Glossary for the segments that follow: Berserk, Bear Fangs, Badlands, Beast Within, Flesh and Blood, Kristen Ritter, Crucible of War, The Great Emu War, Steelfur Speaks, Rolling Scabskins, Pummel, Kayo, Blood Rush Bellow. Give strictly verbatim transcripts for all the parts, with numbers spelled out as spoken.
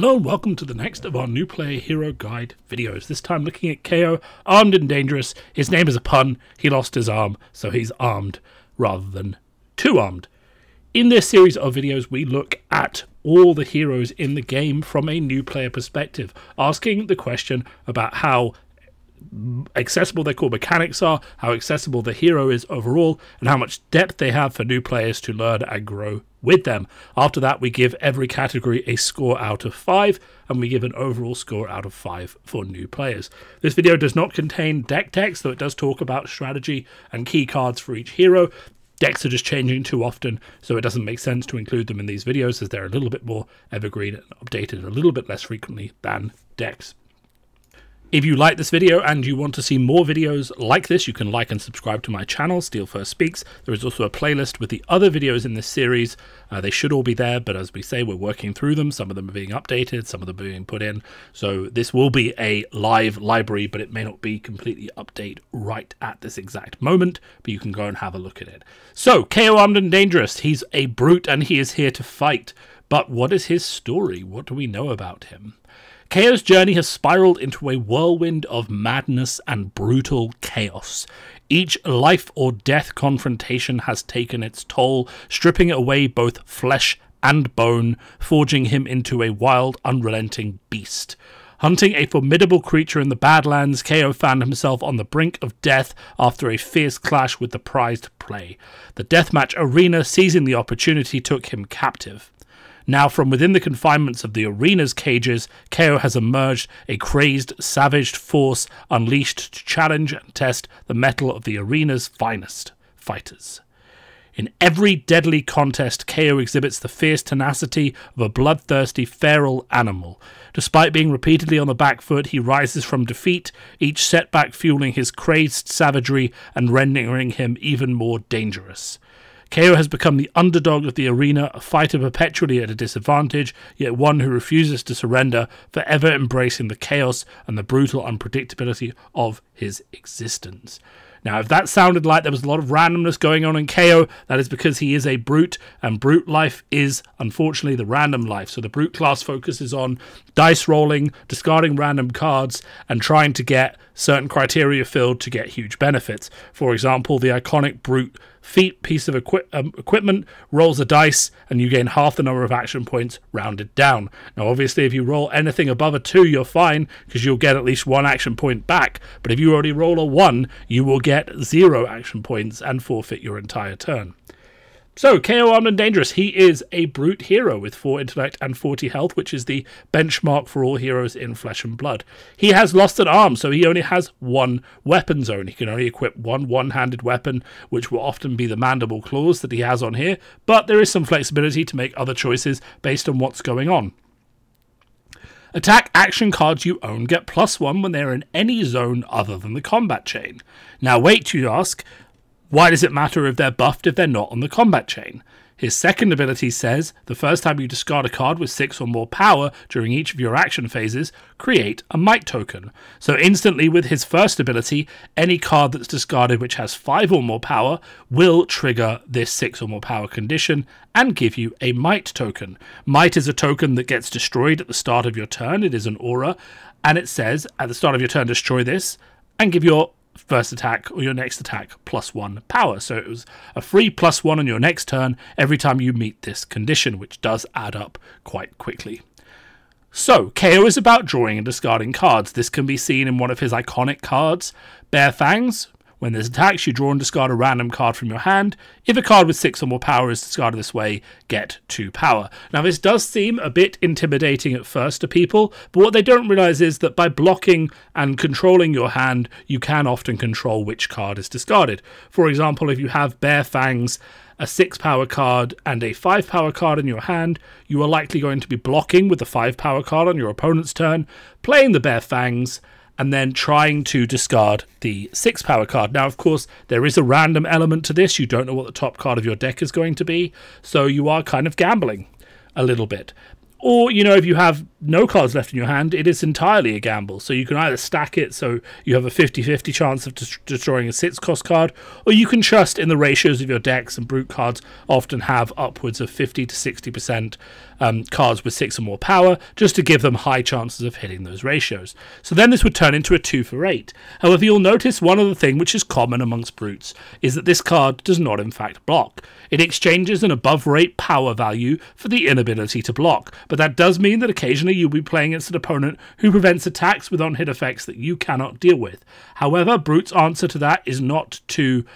Hello and welcome to the next of our New Player Hero Guide videos, this time looking at Kayo, armed and dangerous. His name is a pun, he lost his arm, so he's armed rather than two-armed. In this series of videos we look at all the heroes in the game from a new player perspective, asking the question about how accessible their core mechanics are, how accessible the hero is overall, and how much depth they have for new players to learn and grow with them. After that, we give every category a score out of five, and we give an overall score out of five for new players. This video does not contain deck text, though it does talk about strategy and key cards for each hero. Decks are just changing too often, so it doesn't make sense to include them in these videos, as they're a little bit more evergreen and updated a little bit less frequently than decks. If you like this video and you want to see more videos like this, you can like and subscribe to my channel, Steelfur Speaks. There is also a playlist with the other videos in this series. Uh, they should all be there, but as we say, we're working through them. Some of them are being updated, some of them are being put in. So this will be a live library, but it may not be completely updated right at this exact moment, but you can go and have a look at it. So, Kayo Armed and Dangerous. He's a brute and he is here to fight. But what is his story? What do we know about him? Kayo's journey has spiraled into a whirlwind of madness and brutal chaos. Each life or death confrontation has taken its toll, stripping away both flesh and bone, forging him into a wild, unrelenting beast. Hunting a formidable creature in the Badlands, Kayo found himself on the brink of death after a fierce clash with the prized prey. The deathmatch arena, seizing the opportunity, took him captive. Now, from within the confinements of the arena's cages, Kayo has emerged, a crazed, savaged force unleashed to challenge and test the mettle of the arena's finest fighters. In every deadly contest, Kayo exhibits the fierce tenacity of a bloodthirsty feral animal. Despite being repeatedly on the back foot, he rises from defeat, each setback fueling his crazed savagery and rendering him even more dangerous. Kayo has become the underdog of the arena, a fighter perpetually at a disadvantage, yet one who refuses to surrender, forever embracing the chaos and the brutal unpredictability of his existence. Now, if that sounded like there was a lot of randomness going on in Kayo, that is because he is a brute, and brute life is, unfortunately, the random life. So the brute class focuses on dice rolling, discarding random cards, and trying to get certain criteria filled to get huge benefits. For example, the iconic brute feat piece of equi um, equipment rolls a dice, and you gain half the number of action points rounded down. Now, obviously, if you roll anything above a two, you're fine, because you'll get at least one action point back. But if you already roll a one, you will get get zero action points and forfeit your entire turn. So, Kayo Armed and Dangerous, he is a brute hero with four intellect and forty health, which is the benchmark for all heroes in Flesh and Blood. He has lost an arm, so he only has one weapon zone. He can only equip one one-handed weapon, which will often be the mandible claws that he has on here, but there is some flexibility to make other choices based on what's going on. Attack action cards you own get plus one when they're in any zone other than the combat chain. Now wait, you ask, why does it matter if they're buffed if they're not on the combat chain? His second ability says, the first time you discard a card with six or more power during each of your action phases, create a might token. So instantly with his first ability, any card that's discarded which has five or more power will trigger this six or more power condition and give you a might token. Might is a token that gets destroyed at the start of your turn. It is an aura, and it says at the start of your turn, destroy this and give your first attack or your next attack plus one power. So it was a free plus one on your next turn every time you meet this condition, which does add up quite quickly. So Kayo is about drawing and discarding cards. This can be seen in one of his iconic cards, Bear Fangs. When this attacks, you draw and discard a random card from your hand. If a card with six or more power is discarded this way, get two power. Now, this does seem a bit intimidating at first to people, but what they don't realize is that by blocking and controlling your hand, you can often control which card is discarded. For example, if you have Bear Fangs, a six power card and a five power card in your hand, you are likely going to be blocking with the five power card on your opponent's turn, playing the Bear Fangs, and then trying to discard the six power card. Now, of course, there is a random element to this. You don't know what the top card of your deck is going to be, so you are kind of gambling a little bit. Or, you know, if you have no cards left in your hand, it is entirely a gamble. So you can either stack it so you have a fifty fifty chance of des destroying a six cost card, or you can trust in the ratios of your decks, and brute cards often have upwards of fifty to sixty percent um, cards with six or more power, just to give them high chances of hitting those ratios. So then this would turn into a two for eight. However, you'll notice one other thing which is common amongst brutes is that this card does not in fact block. It exchanges an above-rate power value for the inability to block, but that does mean that occasionally you'll be playing against an opponent who prevents attacks with on-hit effects that you cannot deal with. However, Brute's answer to that is not to,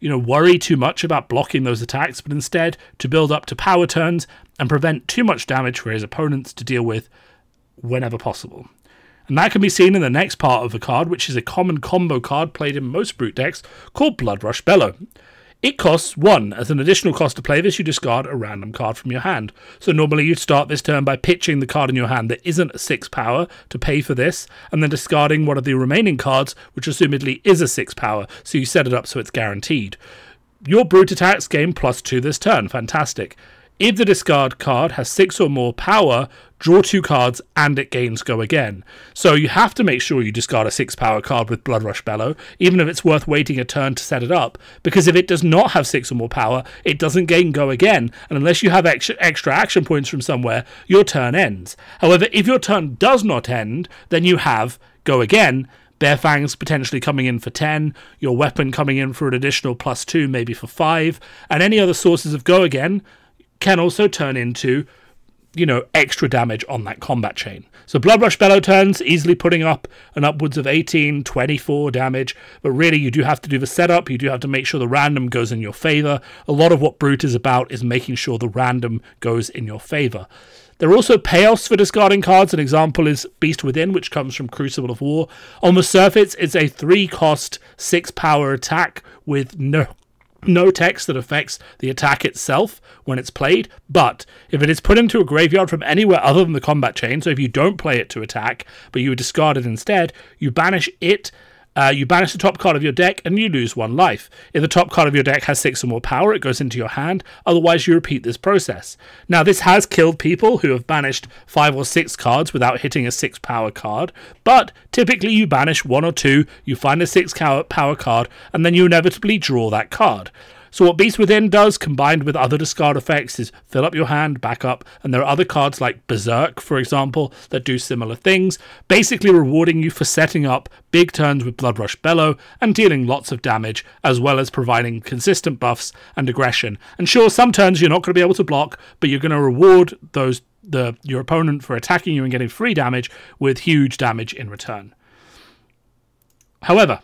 you know, worry too much about blocking those attacks, but instead to build up to power turns and prevent too much damage for his opponents to deal with whenever possible. And that can be seen in the next part of the card, which is a common combo card played in most Brute decks called Blood Rush Bellow. It costs one. As an additional cost to play this, you discard a random card from your hand. So normally you'd start this turn by pitching the card in your hand that isn't a six power to pay for this, and then discarding one of the remaining cards, which assumedly is a six power, so you set it up so it's guaranteed. Your brute attacks gain plus two this turn. Fantastic. If the discard card has six or more power, draw two cards and it gains go again. So you have to make sure you discard a six power card with Blood Rush Bellow, even if it's worth waiting a turn to set it up, because if it does not have six or more power, it doesn't gain go again, and unless you have extra, extra action points from somewhere, your turn ends. However, if your turn does not end, then you have go again. Bear Fangs potentially coming in for ten, your weapon coming in for an additional plus two, maybe for five, and any other sources of go again can also turn into, you know, extra damage on that combat chain. So Blood Rush Bellow turns, easily putting up an upwards of eighteen, twenty-four damage, but really you do have to do the setup, you do have to make sure the random goes in your favour. A lot of what Brute is about is making sure the random goes in your favour. There are also payoffs for discarding cards. An example is Beast Within, which comes from Crucible of War. On the surface, it's a three cost, six power attack with no... no text that affects the attack itself when it's played, but if it is put into a graveyard from anywhere other than the combat chain, so if you don't play it to attack, but you discard it instead, you banish it, uh, you banish the top card of your deck, and you lose one life. If the top card of your deck has six or more power, it goes into your hand, otherwise you repeat this process. Now, this has killed people who have banished five or six cards without hitting a six power card, but typically you banish one or two, you find a six power card, and then you inevitably draw that card. So what Beast Within does, combined with other discard effects, is fill up your hand, back up, and there are other cards like Berserk, for example, that do similar things, basically rewarding you for setting up big turns with Blood Rush Bellow and dealing lots of damage, as well as providing consistent buffs and aggression. And sure, some turns you're not going to be able to block, but you're going to reward those the your opponent for attacking you and getting free damage with huge damage in return. However,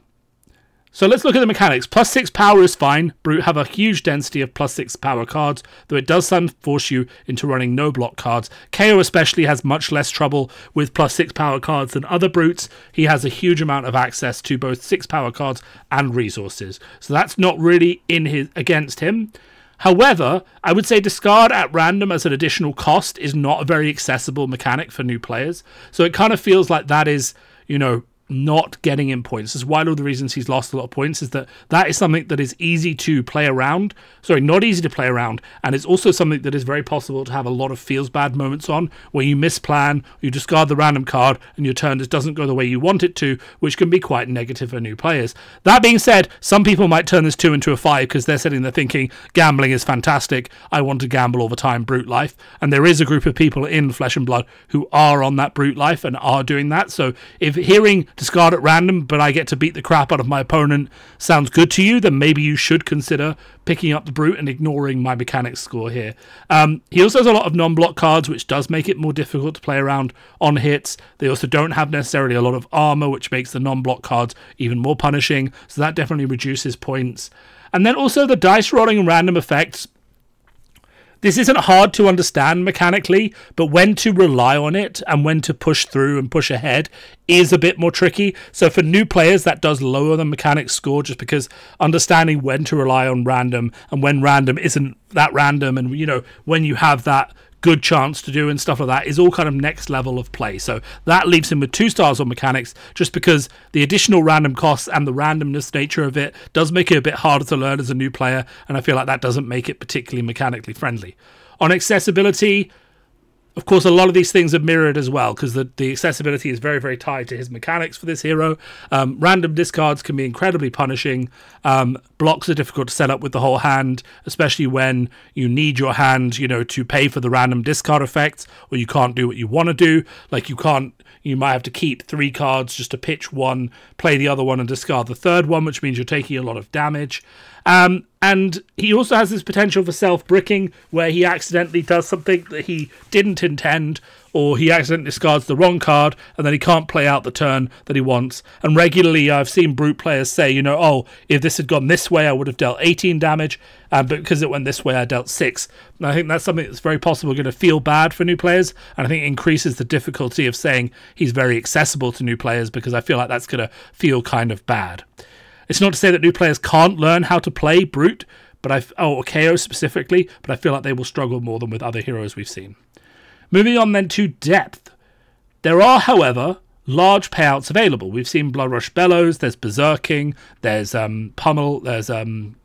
so let's look at the mechanics. Plus six power is fine. Brute have a huge density of plus six power cards, though it does some force you into running no block cards. Kayo especially has much less trouble with plus six power cards than other brutes. He has a huge amount of access to both six power cards and resources, so that's not really in his against him. However, I would say discard at random as an additional cost is not a very accessible mechanic for new players, so it kind of feels like that is, you know, not getting in points. This is why one of the reasons he's lost a lot of points is that that is something that is easy to play around. Sorry, not easy to play around, and it's also something that is very possible to have a lot of feels bad moments on, where you misplan, you discard the random card, and your turn just doesn't go the way you want it to, which can be quite negative for new players. That being said, some people might turn this two into a five because they're sitting there thinking gambling is fantastic. I want to gamble all the time, brute life. And there is a group of people in Flesh and Blood who are on that brute life and are doing that. So if hearing discard at random, but I get to beat the crap out of my opponent sounds good to you, then maybe you should consider picking up the brute and ignoring my mechanics score here. Um, he also has a lot of non-block cards, which does make it more difficult to play around on hits. They also don't have necessarily a lot of armor, which makes the non-block cards even more punishing, so that definitely reduces points. And then also the dice rolling and random effects. This isn't hard to understand mechanically, but when to rely on it and when to push through and push ahead is a bit more tricky. So for new players, that does lower the mechanics score, just because understanding when to rely on random and when random isn't that random, and, you know, when you have that good chance to do and stuff like that, is all kind of next level of play. So that leaves him with two stars on mechanics, just because the additional random costs and the randomness nature of it does make it a bit harder to learn as a new player, and I feel like that doesn't make it particularly mechanically friendly. On accessibility, Of course, a lot of these things are mirrored as well, because the, the accessibility is very, very tied to his mechanics for this hero. Um, random discards can be incredibly punishing. Um, blocks are difficult to set up with the whole hand, especially when you need your hand, you know, to pay for the random discard effect, or you can't do what you want to do. Like, you can't, you might have to keep three cards just to pitch one, play the other one, and discard the third one, which means you're taking a lot of damage. Um, and he also has this potential for self-bricking, where he accidentally does something that he didn't intend, or he accidentally discards the wrong card, and then he can't play out the turn that he wants. And regularly I've seen brute players say, you know, oh, if this had gone this way, I would have dealt eighteen damage, uh, but because it went this way, I dealt six. And I think that's something that's very possible going to feel bad for new players, and I think it increases the difficulty of saying he's very accessible to new players, because I feel like that's going to feel kind of bad. It's not to say that new players can't learn how to play Brute, but I oh, or Kayo specifically, but I feel like they will struggle more than with other heroes we've seen. Moving on then to depth. There are, however, large payouts available. We've seen Blood Rush Bellows, there's Berserking, there's um, Pummel, there's um,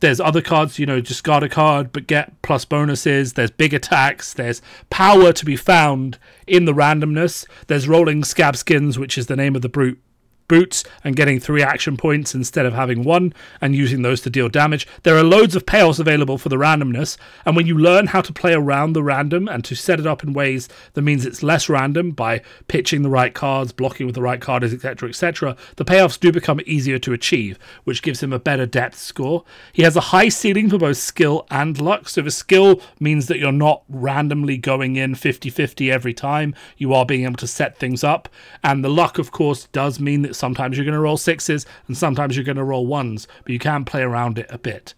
there's other cards, you know, discard a card but get plus bonuses, there's big attacks, there's power to be found in the randomness, there's Rolling Scabskins, which is the name of the Brute boots, and getting three action points instead of having one, and using those to deal damage. There are loads of payoffs available for the randomness, and when you learn how to play around the random and to set it up in ways that means it's less random by pitching the right cards, blocking with the right cards, etc, et cetera, the payoffs do become easier to achieve, which gives him a better depth score. He has a high ceiling for both skill and luck, so the skill means that you're not randomly going in fifty fifty every time, you are being able to set things up, and the luck, of course, does mean that sometimes you're going to roll sixes and sometimes you're going to roll ones, but you can play around it a bit.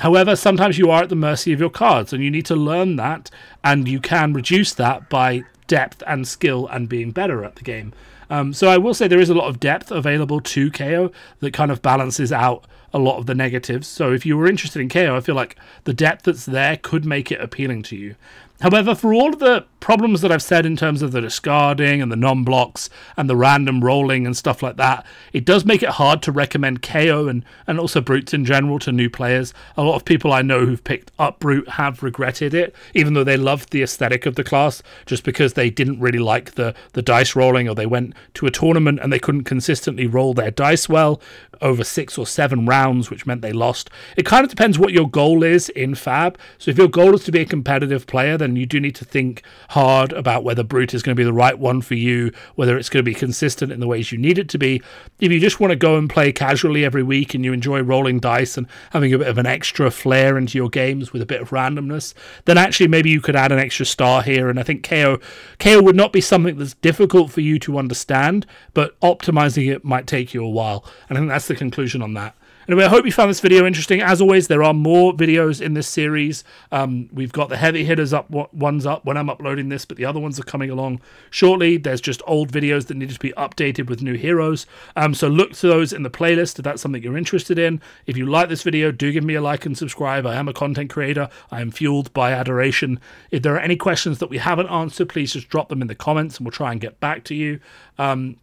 However, sometimes you are at the mercy of your cards, and you need to learn that, and you can reduce that by depth and skill and being better at the game. Um, so I will say there is a lot of depth available to Kayo that kind of balances out a lot of the negatives. So if you were interested in Kayo, I feel like the depth that's there could make it appealing to you. However, for all of the problems that I've said in terms of the discarding and the non-blocks and the random rolling and stuff like that, it does make it hard to recommend Kayo and, and also Brutes in general to new players. A lot of people I know who've picked up Brute have regretted it, even though they loved the aesthetic of the class, just because they didn't really like the, the dice rolling, or they went to a tournament and they couldn't consistently roll their dice well over six or seven rounds, which meant they lost. It kind of depends what your goal is in Fab. So if your goal is to be a competitive player, then you do need to think hard about whether Brute is going to be the right one for you, whether it's going to be consistent in the ways you need it to be. If you just want to go and play casually every week and you enjoy rolling dice and having a bit of an extra flair into your games with a bit of randomness, then actually maybe you could add an extra star here. And I think Kayo, Kayo would not be something that's difficult for you to understand, but optimizing it might take you a while. And I think that's the conclusion on that. Anyway, I hope you found this video interesting. As always, there are more videos in this series. Um, we've got the heavy hitters up, ones up when I'm uploading this, but the other ones are coming along shortly. There's just old videos that needed to be updated with new heroes. Um, so look to those in the playlist if that's something you're interested in. If you like this video, do give me a like and subscribe. I am a content creator. I am fueled by adoration. If there are any questions that we haven't answered, please just drop them in the comments and we'll try and get back to you. Um,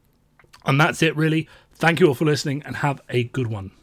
and that's it, really. Thank you all for listening, and have a good one.